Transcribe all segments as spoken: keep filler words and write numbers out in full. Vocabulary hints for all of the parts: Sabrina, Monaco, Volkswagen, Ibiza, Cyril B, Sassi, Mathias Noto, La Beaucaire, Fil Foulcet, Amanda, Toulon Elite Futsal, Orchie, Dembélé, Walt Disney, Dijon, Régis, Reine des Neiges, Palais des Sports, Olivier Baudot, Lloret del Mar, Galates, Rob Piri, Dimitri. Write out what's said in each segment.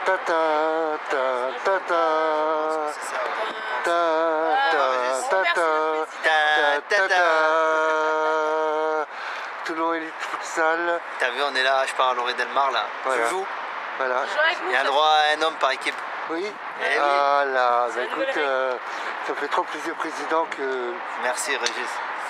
ta ta ta ta ta ta ta ta ta ta. Toulon Elite Futsal. T'as vu, on est là, je pars à Lloret del Mar là. Voilà. Tu joues. Voilà. Il y a droit à un homme par équipe. Oui. Et voilà. Oui. Bah, écoute, euh, ça fait trop plaisir, président. Que. Merci Régis.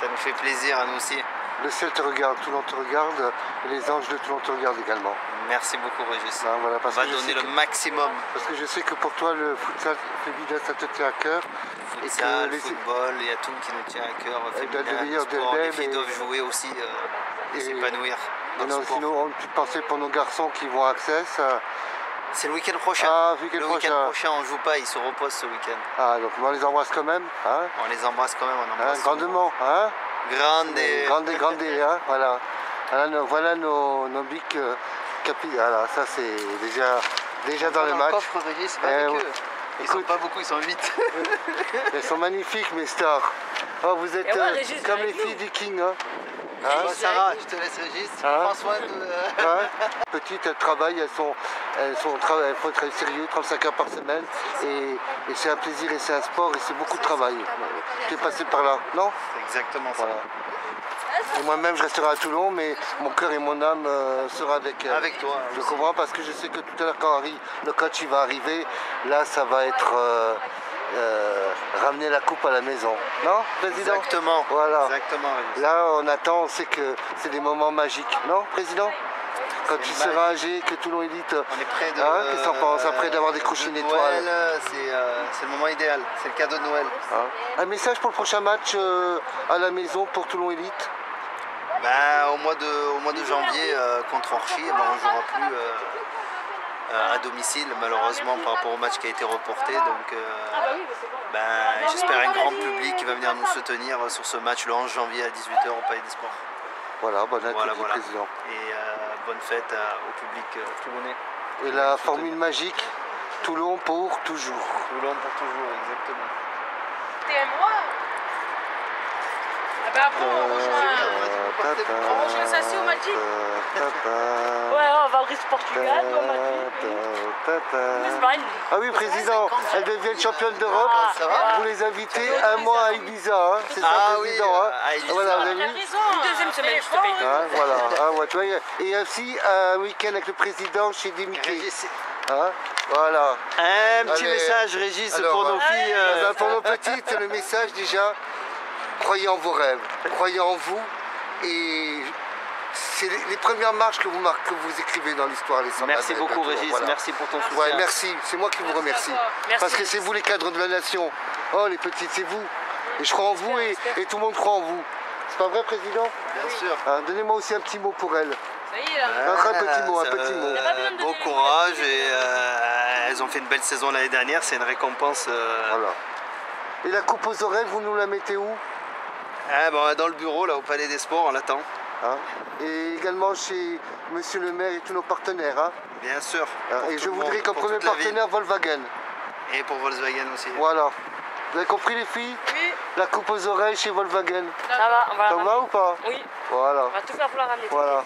Ça nous fait plaisir à nous aussi. Le ciel te regarde, Toulon te regarde, et les anges de Toulon te regardent également. Merci beaucoup Régis. Ah, voilà, parce on va que donner que, le maximum. Parce que je sais que pour toi le futsal féminin ça te tient à cœur. Le futsal, le les... football, il y a tout qui nous tient à cœur. Féminin, sport, les filles et... doivent jouer aussi euh, et s'épanouir. Sinon, on peut penser pour nos garçons qui vont à Access. Euh... C'est le week-end prochain. Ah, le week-end prochain. prochain, on ne joue pas, ils se reposent ce week-end. Ah, donc on les embrasse quand même. Hein, on les embrasse quand même, on embrasse. Hein, grandement, hein. Grande, grande, grande, hein, voilà. Voilà nos, voilà nos, nos bics euh, capi. Voilà, ça c'est déjà, déjà dans, dans le match. Coffre, Régis, pas avec eux. Ils écoute, sont pas beaucoup, ils sont huit. Ils sont magnifiques, mes stars. Oh, vous êtes moi, Régis, euh, comme les filles du King. Hein. Hein, bon, Sarah, je te laisse Régis. Hein, prends soin de... hein, petites, elles travaillent, elles sont, elles sont elles font très sérieux, trente-cinq heures par semaine. Et, et c'est un plaisir et c'est un sport et c'est beaucoup de travail. Tu es passé par là, non? C'est exactement ça. Voilà. Et moi-même, je resterai à Toulon, mais mon cœur et mon âme euh, sera avec elle. Avec toi. Je aussi. Comprends parce que je sais que tout à l'heure, quand Harry, le coach, il va arriver, là, ça va être... Euh, Euh, ramener la coupe à la maison, non, président? Exactement. Voilà. Exactement. Là, on attend, on sait que c'est des moments magiques, non, président? Quand tu seras âgé, que Toulon Elite, on est près de. Hein, qu'est-ce qu'on pense après d'avoir décroché une étoile? C'est euh, le moment idéal, c'est le cadeau de Noël. Hein. Un message pour le prochain match euh, à la maison pour Toulon Elite? Ben, au mois de, au mois de janvier euh, contre Orchie, ben, on ne jouera plus. Euh, Euh, à domicile, malheureusement, par rapport au match qui a été reporté. Donc, euh, ben, j'espère un grand public qui va venir nous soutenir sur ce match le onze janvier à dix-huit heures au Palais des Sports. Voilà, bonne année, voilà, voilà. Président. Et euh, bonne fête euh, au public euh, toulonnais. Et la formule soutenir. Magique, Toulon pour toujours. Toulon pour toujours, exactement. T M O Ah ben après, on rejoint Sassi au Magic. Ouais, on va au Riz Portugal, au Magic. L'Espagne. Ah oui, président, elles deviennent championnes d'Europe. Vous les invitez un mois à Ibiza, c'est ça, président? Ah oui, voilà, vous avez vu. Une deuxième semaine, je te paye. Voilà, tu vois, et aussi un week-end avec le président chez Dimitri. Hein, voilà. Un petit message, Régis, pour nos filles. Pour nos petites, le message déjà. Croyez en vos rêves, croyez en vous, et c'est les, les premières marches que vous, marquez, que vous écrivez dans l'histoire. Merci beaucoup Régis, voilà. Merci pour ton soutien. Ouais, merci, c'est moi qui vous remercie, merci. Parce que c'est vous les cadres de la nation. Oh les petites, c'est vous, et je crois en vous et, et tout le monde croit en vous. C'est pas vrai président? Bien sûr. Hein, donnez-moi aussi un petit mot pour elle. Ça y est, là. Ah, un petit mot, un petit mot. Euh, bon courage, et euh, elles ont fait une belle saison l'année dernière, c'est une récompense. Euh... Voilà. Et la coupe aux oreilles, vous nous la mettez où? Ah ben, dans le bureau, là, au Palais des Sports, on l'attend. Hein, et également chez Monsieur le maire et tous nos partenaires. Hein. Bien sûr. Hein, et je voudrais comme premier partenaire Volkswagen. Et pour Volkswagen aussi. Voilà. Vous avez compris les filles? Oui. La coupe aux oreilles chez Volkswagen. Ça va, on va la ramener. Ça va ou pas? Oui. Voilà. On va tout faire pour la ramener. Voilà.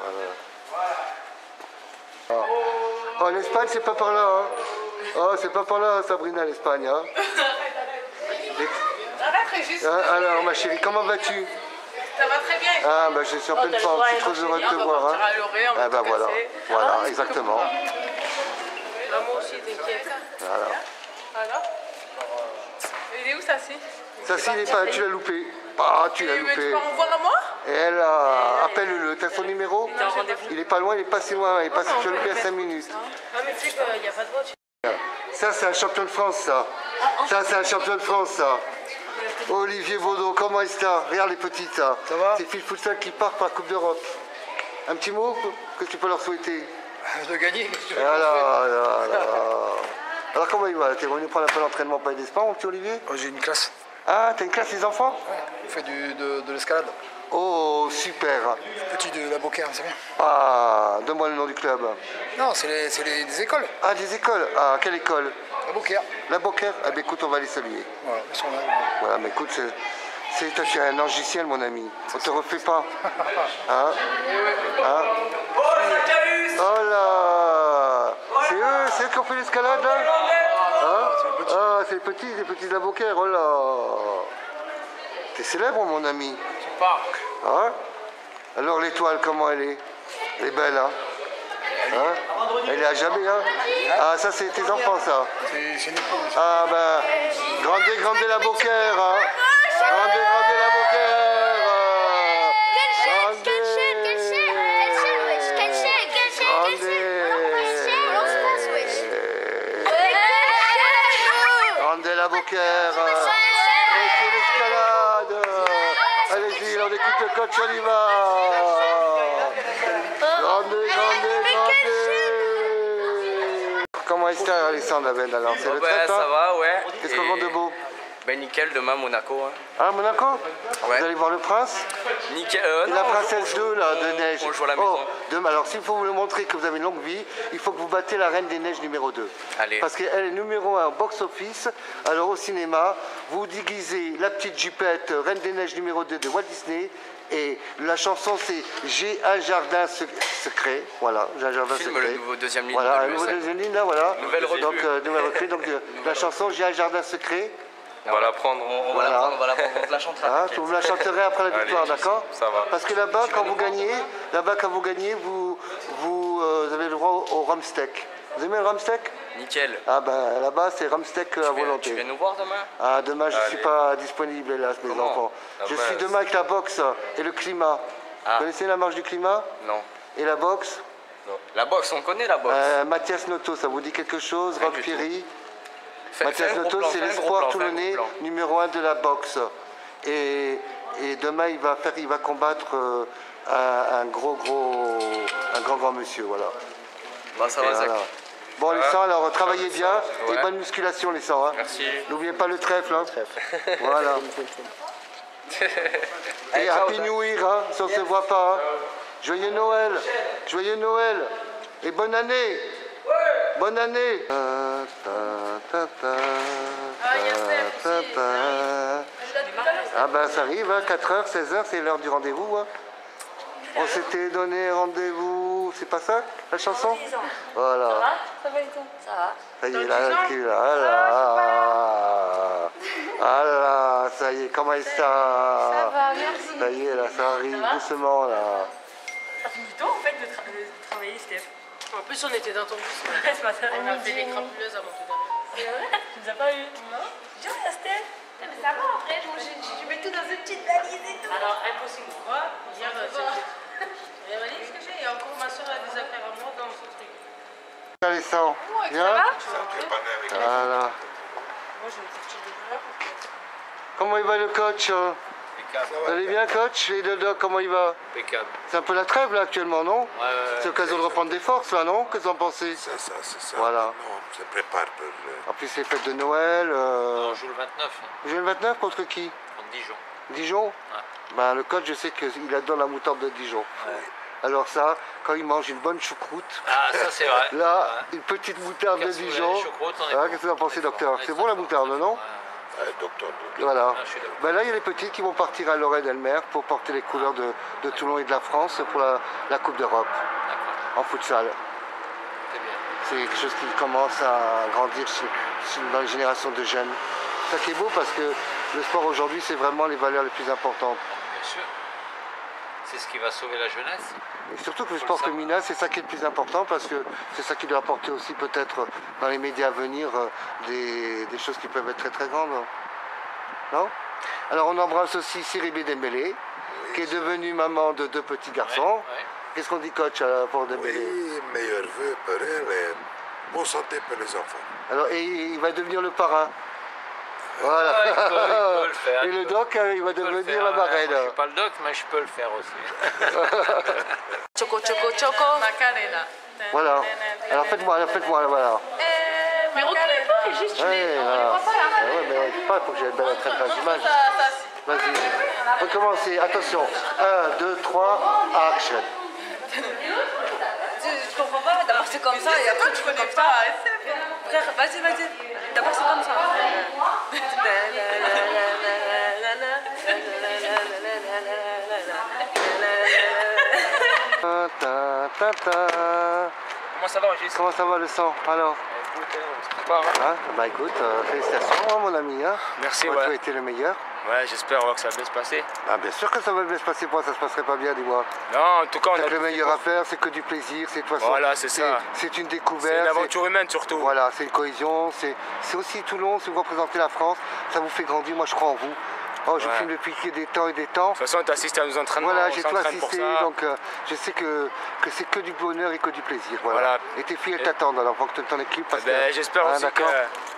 Voilà. Voilà. Oh, l'Espagne, c'est pas par là, hein. Oh, c'est pas par là, Sabrina, l'Espagne, hein. Les... Alors, ma chérie, comment vas-tu? Ça va très bien. Ah, bah, je suis en pleine forme, je suis trop heureux de te voir, hein. Ah, bah, voilà, voilà, exactement. Moi aussi, t'inquiète. Voilà. Alors, il est où, Sassi? Sassi, il est pas, tu l'as loupé. Ah, tu l'as loupé. Tu peux en voir à moi? Elle a... appelle-le, t'as son numéro? Non, il est pas loin, il est pas si loin, il est passé sur le pied à cinq minutes. Non mais tu sais qu'il n'y a pas de voiture. Ça c'est un champion de France ça. Ah, ça c'est un champion de France ça. Olivier Baudot, comment est-ce ça? Regarde les petites ça. Ça va? C'est Fil Foulcet qui part pour la Coupe d'Europe. Un petit mot que tu peux leur souhaiter? De gagner, qu'est-ce que tu veux? Alors comment il va? T'es venu prendre un peu l'entraînement pas des sports, mon petit Olivier? Oh, j'ai une classe. Ah, t'as une classe les enfants? Ouais, on fait du, de, de l'escalade. Oh, super. Petit de La Beaucaire, c'est bien. Ah, donne-moi le nom du club. Non, c'est les, les, des écoles. Ah, des écoles. Ah, quelle école? La Beaucaire. La Beaucaire. Ah, ben écoute, on va les saluer. Voilà, ils sont là. Voilà, mais écoute, C'est attaché à un logiciel, mon ami. On te refait pas. Hein, hein. Oh, le oh là, c'est eux, c'est eux qui ont fait l'escalade là. Hein, ah, c'est les petits, les petits de la Beaucaire. Oh là. T'es célèbre, mon ami. Tu pars. Hein. Alors l'étoile, comment elle est? Elle est belle, hein. Hein? Elle est à jamais, hein? Ah, ça c'est tes enfants, ça? C'est une épouse. Ah ben, grandez, grandez la Beaucaire, hein? Grandez, grandez la Beaucaire! Quelle chaîne? Quelle chaîne? Quelle chaîne? Quelle chaîne? Quelle chaîne? Quelle chaîne? Grandez la Beaucaire! C'est l'escalade! Allez-y, on écoute le coach, on y va! Grandez, grandez! Comment est-ce Alexandre la belle alors? C'est oh le traite, bah, hein? Ça va, ouais. Qu'est-ce qu'on vend de beau? Ben nickel, demain Monaco. Hein. Ah, Monaco? Ouais. Vous allez voir le prince? Nickel. Euh, et non, la princesse deux là, de neige. On joue à la maison. Oh, demain, alors s'il faut vous le montrer que vous avez une longue vie, il faut que vous battez la Reine des Neiges numéro deux. Allez. Parce qu'elle est numéro un en box-office. Alors au cinéma, vous déguisez la petite jupette Reine des Neiges numéro deux de Walt Disney. Et la chanson, c'est « J'ai un jardin secret ». Voilà, j'ai un jardin Film secret. Film le nouveau deuxième ligne. Voilà, le nouveau deuxième ligne, là, voilà. Nouvelle recrue. Donc, euh, nouvelle recrue. Donc, euh, la chanson « J'ai un jardin secret ». On va la prendre, on va la prendre, on va la prendre, on te la chantera. Vous la chanterez après la victoire, d'accord? Ça va. Parce que là-bas, quand vous gagnez, là-bas, quand vous gagnez, vous, vous, euh, vous avez le droit au rhum steak. Vous aimez le rhum steak? Nickel. Ah ben là-bas c'est rhum steak à volonté. Tu viens nous voir demain? Ah demain je ne suis pas disponible hélas mes Comment enfants. Ah, je ben, suis demain avec la boxe et le climat. Ah. Vous connaissez la marche du climat? Non. Et la boxe? Non. La boxe, on connaît la boxe. Euh, Mathias Noto, ça vous dit quelque chose? Rob Piri. Mathias Noto, c'est l'espoir toulonnais numéro un de la boxe. Et, et demain il va, faire, il va combattre euh, un, un gros gros, un grand grand monsieur, voilà. Bon, ça va, voilà. Bon ah, les sangs, alors travaillez bien sang, ouais. Et bonne musculation les sangs. Hein. Merci. N'oubliez pas le trèfle. Hein. Trèfle. Voilà. Et Happy New Year, hein, si on ne se voit pas. Hein. Joyeux Noël. Joyeux Noël. Et bonne année. Bonne année. Ah ben ça arrive, hein. quatre heures, seize heures, c'est l'heure du rendez-vous. Hein. On s'était donné rendez-vous, c'est pas ça la chanson? Voilà. Ça va? Ça va et tout? Ça va. Ça y est, là, là, là, ah là, ça y est, comment est-ce ça? Ça va, merci. Ça y est, là, ça arrive doucement, là. Ça fait du temps, en fait, de travailler, Steph. En plus, on était dans ton bus ce matin. On a fait les crapuleuses avant tout à l'heure. C'est vrai? Tu nous as pas eu? Non. Genre, Steph. Mais ça va, en vrai, je mets tout dans une petite valise et tout. Alors, impossible, quoi? Hier, c'est... J'ai la valise que j'ai et encore ma soeur a des affaires à moi dans ce truc. Allez, ça va? Bien. Voilà. Comment il va le coach? Vous allez bien, coach? Et le doc, comment il va? Impeccable. C'est un peu la trêve, là, actuellement, non? Ouais, ouais, c'est l'occasion de reprendre des forces, là, non? Qu'est-ce que vous en pensez? C'est ça, c'est ça. Voilà. Non, on se prépare pour... Le... En plus, c'est les fêtes de Noël. Euh... Non, on joue le vingt-neuf. Hein. Vous jouez le vingt-neuf contre qui? Contre Dijon. Dijon? Ouais. Ben, le coach, je sais qu'il adore la moutarde de Dijon. Ouais. Alors ça, quand il mange une bonne choucroute... Ah, ça, c'est vrai. Là, ouais. Une petite moutarde de Dijon. Ah, qu'est-ce que vous en pensez, docteur? C'est bon, la moutarde, non? Euh, docteur, docteur. Voilà. Ben là, il y a les petits qui vont partir à Lloret del Mar pour porter les couleurs de, de Toulon et de la France pour la, la Coupe d'Europe en futsal. C'est quelque chose qui commence à grandir chez, chez, dans les générations de jeunes. Ça qui est beau parce que le sport aujourd'hui, c'est vraiment les valeurs les plus importantes. Bien sûr. C'est ce qui va sauver la jeunesse. Et surtout que le sport féminin, c'est ça qui est le plus important parce que c'est ça qui doit apporter aussi peut-être dans les médias à venir des, des choses qui peuvent être très très grandes. Non? Alors on embrasse aussi Cyril B oui, qui est devenue maman de deux petits garçons. Ouais, ouais. Qu'est-ce qu'on dit coach pour Dembélé? Oui, meilleurs vœux pour elle et bonne santé pour les enfants. Alors et il va devenir le parrain. Voilà. Ah, il peut, il peut le faire, et il le peut, doc, il va devenir la barreille. Je suis pas le doc, mais je peux le faire aussi. Choco, choco, choco. Macarena. Voilà. Alors faites-moi, faites-moi, voilà. Mais reculez pas, Régis, tu les vois pas là. Ouais, mais reculez pas, il faut que j'aille bien la traite à l'image. Vas-y. Recommencez, attention. un, deux, trois, action. Je comprends pas, d'abord c'est comme ça et après tu connais pas. Frère, vas-y, vas-y. D'abord c'est comme ça. ta, ta, ta. Comment ça va, Régis? Comment ça va le sang? Alors écoute, on se prépare. Hein. Ah, bah écoute, euh, félicitations hein, mon ami. Hein. Merci. Moi, ouais. Tu as été le meilleur. Ouais, j'espère que ça va bien se passer. Ah, bien sûr que ça va bien se passer, pour ça se passerait pas bien, dis-moi. Non, en tout cas, on a le meilleur à faire, c'est que du plaisir, c'est de toute façon. Voilà, c'est ça. C'est une découverte. C'est une aventure humaine surtout. Voilà, c'est une cohésion. C'est aussi Toulon, si vous représentez la France, ça vous fait grandir, moi je crois en vous. Oh, je ouais. filme depuis des temps et des temps. De toute façon, tu assistes à nos entraînements. Voilà, j'ai tout assisté, donc euh, je sais que, que c'est que du bonheur et que du plaisir. Voilà. voilà. Et tes filles, elles t'attendent alors pour que ton équipe. Parce eh ben, j'espère ah, aussi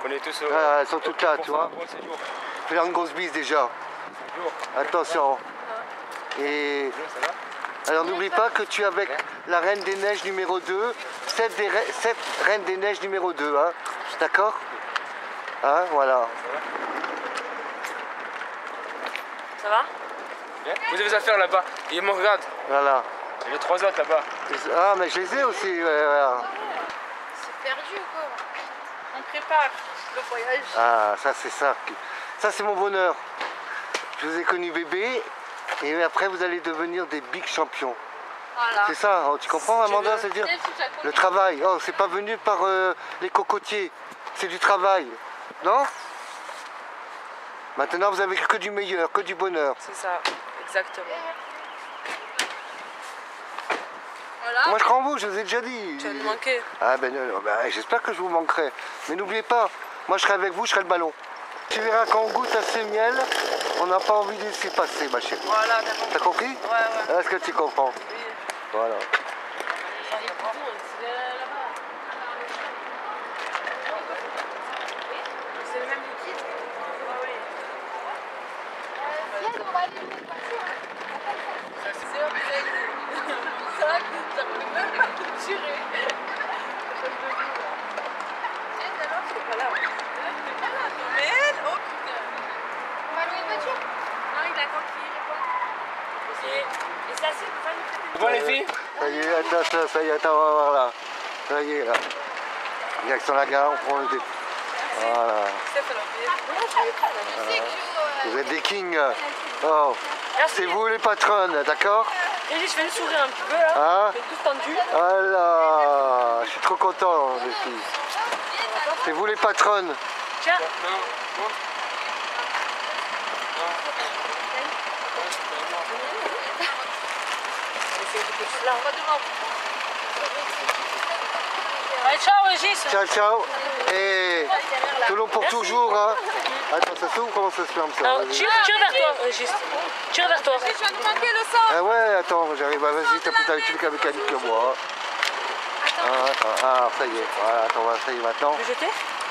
qu'on est tous. Euh, ah, elles sont toutes là, tu vois. Fais-leur une grosse bise déjà. Attention. Et alors n'oublie pas que tu es avec la Reine des Neiges numéro deux, cette des... Reine des Neiges numéro deux, hein. D'accord? Hein, voilà. Ça va? Bien. Vous avez des affaires là-bas. Ils me regardent. Voilà. Il y a trois autres là-bas. Ah, mais je les ai aussi. Ouais, ouais. C'est perdu ou quoi? On prépare le voyage. Ah, ça c'est ça. Ça c'est mon bonheur. Je vous ai connu bébé et après vous allez devenir des big champions. Voilà. C'est ça. Tu comprends, Amanda? C'est-à-dire le travail. Oh, c'est pas venu par euh, les cocotiers. C'est du travail. Non? Maintenant, vous avez que du meilleur, que du bonheur. C'est ça, exactement. Voilà. Moi, je crois en vous, je vous ai déjà dit. Tu vas nous manquer. Ah ben, ben j'espère que je vous manquerai. Mais n'oubliez pas, moi, je serai avec vous, je serai le ballon. Tu verras, quand on goûte à ces miels, on n'a pas envie de laisser passer, ma chérie. Voilà, t'as compris? Ouais, ouais. Est-ce que tu comprends? Oui. Voilà. Bon les filles, ça y est, attends, attends, ça y est, attends, on va voir là. Ça y est là. Direction la gare, on prend le dé. Voilà. Voilà. Vous êtes des kings. Oh. C'est vous les patronnes, d'accord? Et je fais le sourire un petit peu là. Hein? C'est tout tendu. Ah là, je suis trop content les filles. C'est vous les patronnes. Tiens. Allez, ciao Régis. Ciao ciao. Et Toulon pour merci. Toujours hein. Attends, ça s'ouvre, comment ça se ferme ça? Alors, tire, tire vers toi Régis. Tire vers toi. Régis, tu vas nous manquer le sang. Ah ouais, attends, j'arrive, vas-y, t'as plus d'habitude qu'à mécanique que moi. Attends. Ah, attends. Ah, ça y est, voilà, attends, ça y est maintenant. Je vais jeter.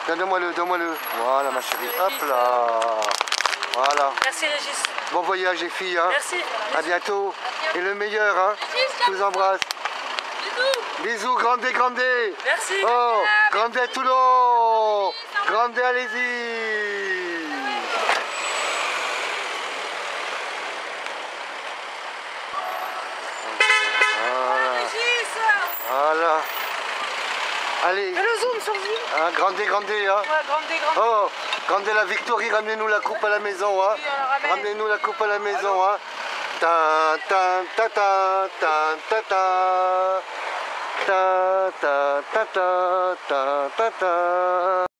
Donne-moi le, donne-moi le. Voilà ma chérie, hop là. Voilà. Merci Régis. Bon voyage les filles. Hein. Merci. A bientôt. Merci. Et le meilleur. Hein. Merci, je vous embrasse. Bisous. Bisous, grandez, grandez. Merci. Oh, grandez Toulon. Grandez, allez-y. Voilà. Régis. Voilà. Allez. Fais le zoom sur vous. Hein, grandez, grandez. Hein. Ouais, grandez, grandez. Oh. Rendez la victoire, ramenez-nous la coupe à la maison, hein. Ramenez-nous la coupe à la maison, hein. Ta ta ta ta ta ta ta ta ta ta ta ta ta.